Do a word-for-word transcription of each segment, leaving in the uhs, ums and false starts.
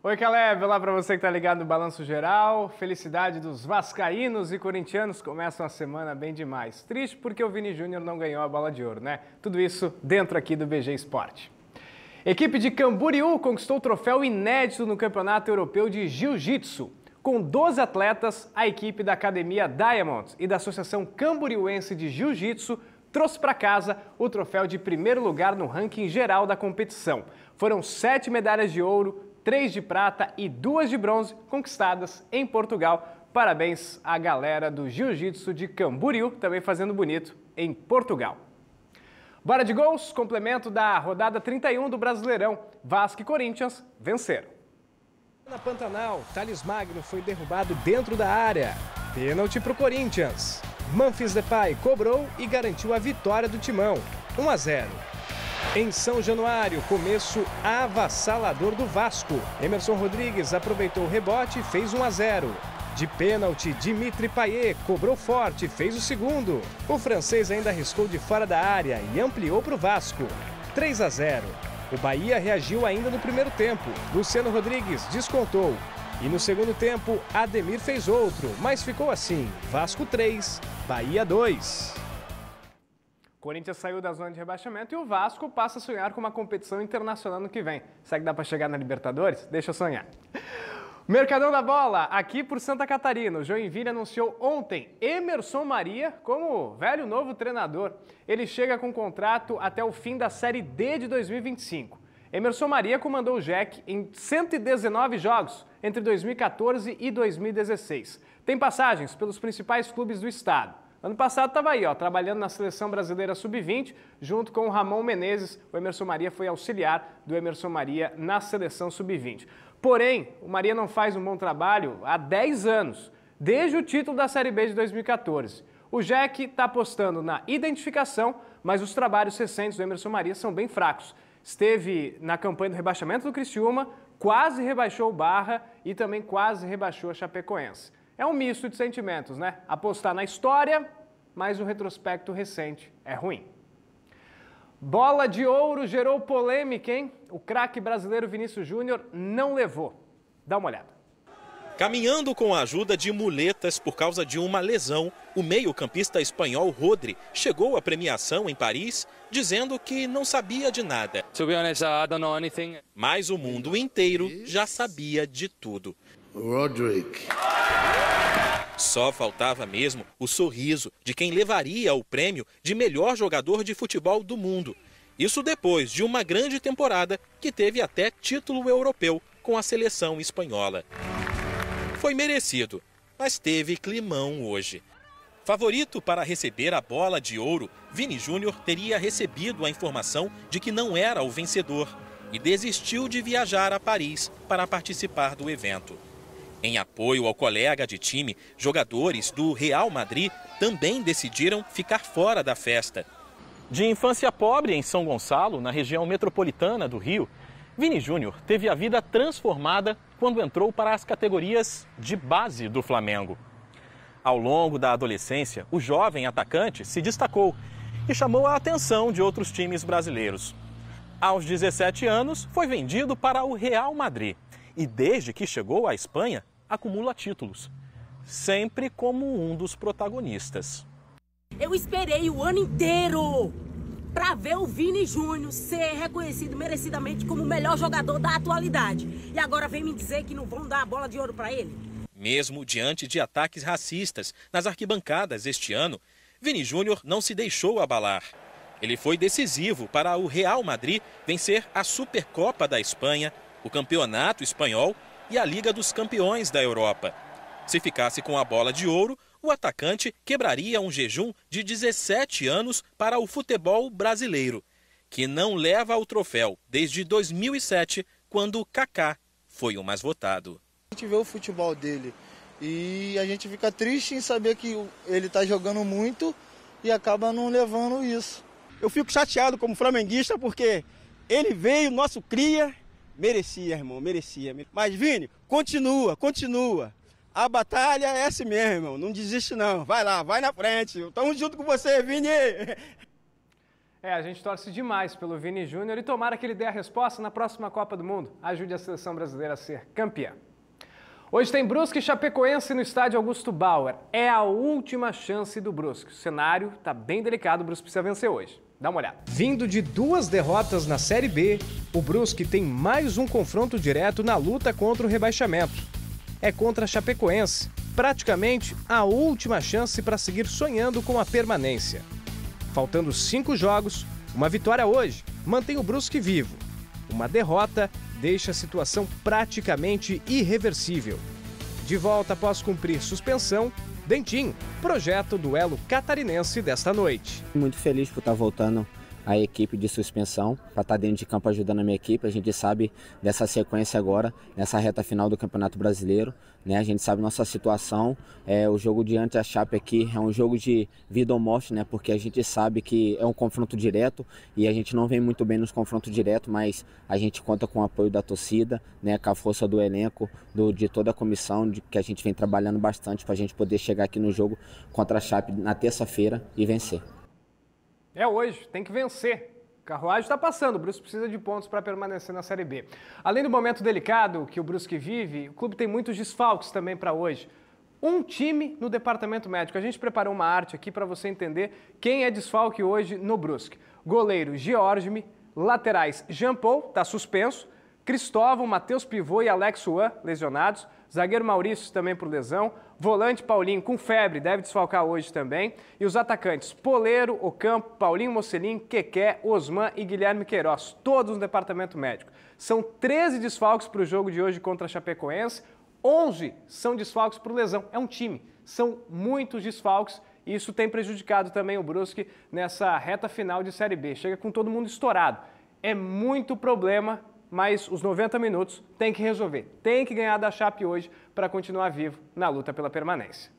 Oi, Caleb, olá para você que está ligado no Balanço Geral. Felicidade dos vascaínos e corintianos, começa uma semana bem demais. Triste porque o Vini Júnior não ganhou a bola de ouro, né? Tudo isso dentro aqui do B G Esporte. Equipe de Camboriú conquistou o troféu inédito no Campeonato Europeu de Jiu-Jitsu. Com doze atletas, a equipe da Academia Diamonds e da Associação Camboriúense de Jiu-Jitsu trouxe para casa o troféu de primeiro lugar no ranking geral da competição. Foram sete medalhas de ouro, três de prata e duas de bronze conquistadas em Portugal. Parabéns à galera do Jiu-Jitsu de Camboriú, também fazendo bonito em Portugal. Bora de gols, complemento da rodada trinta e um do Brasileirão. Vasco e Corinthians venceram. Na Pantanal, Talles Magno foi derrubado dentro da área. Pênalti para o Corinthians. Memphis Depay cobrou e garantiu a vitória do Timão, um a zero. Em São Januário, começo avassalador do Vasco. Hemerson Rodrigues aproveitou o rebote e fez um a zero. De pênalti, Dimitri Payet cobrou forte e fez o segundo. O francês ainda arriscou de fora da área e ampliou para o Vasco, três a zero. O Bahia reagiu ainda no primeiro tempo. Luciano Rodrigues descontou. E no segundo tempo, Ademir fez outro, mas ficou assim. Vasco três, Bahia dois. Corinthians saiu da zona de rebaixamento e o Vasco passa a sonhar com uma competição internacional no que vem. Será que dá para chegar na Libertadores? Deixa eu sonhar. Mercadão da Bola, aqui por Santa Catarina. O Joinville anunciou ontem Hemerson Maria como velho novo treinador. Ele chega com contrato até o fim da Série D de dois mil e vinte e cinco. Hemerson Maria comandou o J E C em cento e dezenove jogos entre dois mil e quatorze e dois mil e dezesseis. Tem passagens pelos principais clubes do estado. Ano passado estava aí, ó, trabalhando na Seleção Brasileira sub vinte, junto com o Ramon Menezes. O Hemerson Maria foi auxiliar do Hemerson Maria na Seleção sub vinte. Porém, o Maria não faz um bom trabalho há dez anos, desde o título da Série B de dois mil e quatorze. O J E C está apostando na identificação, mas os trabalhos recentes do Hemerson Maria são bem fracos. Esteve na campanha do rebaixamento do Criciúma, quase rebaixou o Bahia e também quase rebaixou a Chapecoense. É um misto de sentimentos, né? Apostar na história, mas o retrospecto recente é ruim. Bola de ouro gerou polêmica, hein? O craque brasileiro Vini Júnior não levou. Dá uma olhada. Caminhando com a ajuda de muletas por causa de uma lesão, o meio-campista espanhol Rodri chegou à premiação em Paris dizendo que não sabia de nada. Mas o mundo inteiro já sabia de tudo. Rodrigue. Só faltava mesmo o sorriso de quem levaria o prêmio de melhor jogador de futebol do mundo. Isso depois de uma grande temporada que teve até título europeu com a seleção espanhola. Foi merecido, mas teve climão hoje. Favorito para receber a bola de ouro, Vini Júnior teria recebido a informação de que não era o vencedor e desistiu de viajar a Paris para participar do evento. Em apoio ao colega de time, jogadores do Real Madrid também decidiram ficar fora da festa. De infância pobre em São Gonçalo, na região metropolitana do Rio, Vini Júnior teve a vida transformada quando entrou para as categorias de base do Flamengo. Ao longo da adolescência, o jovem atacante se destacou e chamou a atenção de outros times brasileiros. Aos dezessete anos, foi vendido para o Real Madrid. E desde que chegou à Espanha, acumula títulos, sempre como um dos protagonistas. Eu esperei o ano inteiro para ver o Vini Júnior ser reconhecido merecidamente como o melhor jogador da atualidade. E agora vem me dizer que não vão dar a bola de ouro para ele? Mesmo diante de ataques racistas nas arquibancadas este ano, Vini Júnior não se deixou abalar. Ele foi decisivo para o Real Madrid vencer a Supercopa da Espanha, o Campeonato Espanhol e a Liga dos Campeões da Europa. Se ficasse com a bola de ouro, o atacante quebraria um jejum de dezessete anos para o futebol brasileiro, que não leva o troféu desde dois mil e sete, quando o Kaká foi o mais votado. A gente vê o futebol dele e a gente fica triste em saber que ele está jogando muito e acaba não levando isso. Eu fico chateado como flamenguista porque ele veio, nosso cria... Merecia, irmão, merecia. Mas, Vini, continua, continua. A batalha é assim mesmo, irmão. Não desiste, não. Vai lá, vai na frente. Estamos junto com você, Vini. É, a gente torce demais pelo Vini Júnior e tomara que ele dê a resposta na próxima Copa do Mundo. Ajude a seleção brasileira a ser campeã. Hoje tem Brusque e Chapecoense no estádio Augusto Bauer. É a última chance do Brusque. O cenário está bem delicado, o Brusque precisa vencer hoje. Dá uma olhada. Vindo de duas derrotas na Série B, o Brusque tem mais um confronto direto na luta contra o rebaixamento. É contra a Chapecoense, praticamente a última chance para seguir sonhando com a permanência. Faltando cinco jogos, uma vitória hoje mantém o Brusque vivo. Uma derrota deixa a situação praticamente irreversível. De volta após cumprir suspensão, Dentinho projeta o duelo catarinense desta noite. Muito feliz por estar voltando à equipe de suspensão, para estar dentro de campo ajudando a minha equipe. A gente sabe dessa sequência agora, nessa reta final do Campeonato Brasileiro, né? A gente sabe nossa situação. É, o jogo diante da Chape aqui é um jogo de vida ou morte, né? Porque a gente sabe que é um confronto direto e a gente não vem muito bem nos confrontos diretos, mas a gente conta com o apoio da torcida, né? Com a força do elenco, do, de toda a comissão, de, que a gente vem trabalhando bastante para a gente poder chegar aqui no jogo contra a Chape na terça-feira e vencer. É hoje, tem que vencer. O carruagem está passando, o Brusque precisa de pontos para permanecer na Série B. Além do momento delicado que o Brusque vive, o clube tem muitos desfalques também para hoje. Um time no departamento médico. A gente preparou uma arte aqui para você entender quem é desfalque hoje no Brusque. Goleiro Giorgime, laterais Jean Paul, está suspenso, Cristóvão, Matheus Pivô e Alex Juan, lesionados. Zagueiro Maurício também por lesão. Volante Paulinho com febre, deve desfalcar hoje também. E os atacantes Poleiro, Ocampo, Paulinho Mocelin, Keké, Osman e Guilherme Queiroz, todos no departamento médico. São treze desfalques para o jogo de hoje contra a Chapecoense, onze são desfalques por lesão. É um time, são muitos desfalques e isso tem prejudicado também o Brusque nessa reta final de Série B. Chega com todo mundo estourado. É muito problema, mas os noventa minutos tem que resolver. Tem que ganhar da Chape hoje para continuar vivo na luta pela permanência.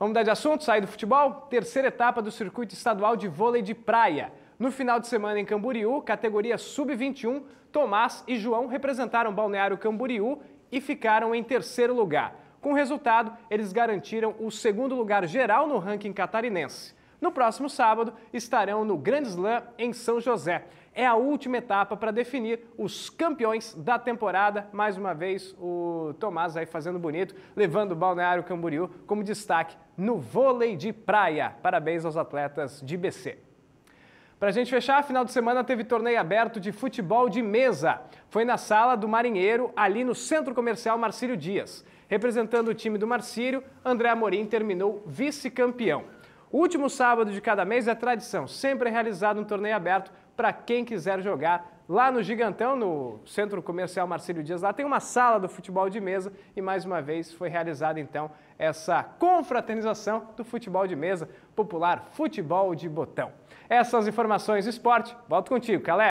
Vamos mudar de assunto, sair do futebol? Terceira etapa do circuito estadual de vôlei de praia. No final de semana em Camboriú, categoria sub vinte e um, Tomás e João representaram Balneário Camboriú e ficaram em terceiro lugar. Com o resultado, eles garantiram o segundo lugar geral no ranking catarinense. No próximo sábado, estarão no Grand Slam em São José. É a última etapa para definir os campeões da temporada. Mais uma vez, o Tomás aí fazendo bonito, levando o Balneário Camboriú como destaque no vôlei de praia. Parabéns aos atletas de B C. Para a gente fechar, final de semana teve torneio aberto de futebol de mesa. Foi na Sala do Marinheiro, ali no Centro Comercial Marcílio Dias. Representando o time do Marcílio, André Amorim terminou vice-campeão. O último sábado de cada mês é tradição, sempre é realizado um torneio aberto para quem quiser jogar. Lá no Gigantão, no Centro Comercial Marcílio Dias, lá tem uma sala do futebol de mesa e mais uma vez foi realizada então essa confraternização do futebol de mesa, popular futebol de botão. Essas informações do esporte, volto contigo, Caleb.